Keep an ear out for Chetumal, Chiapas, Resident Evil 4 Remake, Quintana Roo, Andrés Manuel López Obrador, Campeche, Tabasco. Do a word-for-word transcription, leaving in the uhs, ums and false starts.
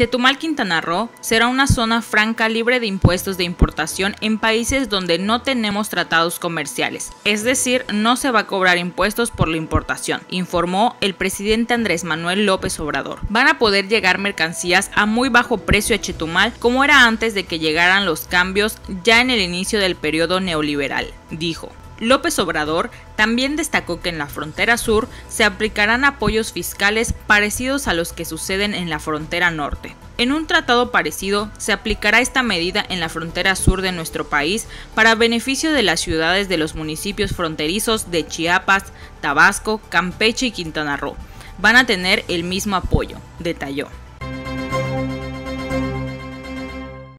Chetumal, Quintana Roo, será una zona franca libre de impuestos de importación en países donde no tenemos tratados comerciales, es decir, no se va a cobrar impuestos por la importación, informó el presidente Andrés Manuel López Obrador. Van a poder llegar mercancías a muy bajo precio a Chetumal, como era antes de que llegaran los cambios ya en el inicio del periodo neoliberal, dijo. López Obrador también destacó que en la frontera sur se aplicarán apoyos fiscales parecidos a los que suceden en la frontera norte. En un tratado parecido se aplicará esta medida en la frontera sur de nuestro país para beneficio de las ciudades de los municipios fronterizos de Chiapas, Tabasco, Campeche y Quintana Roo. Van a tener el mismo apoyo, detalló.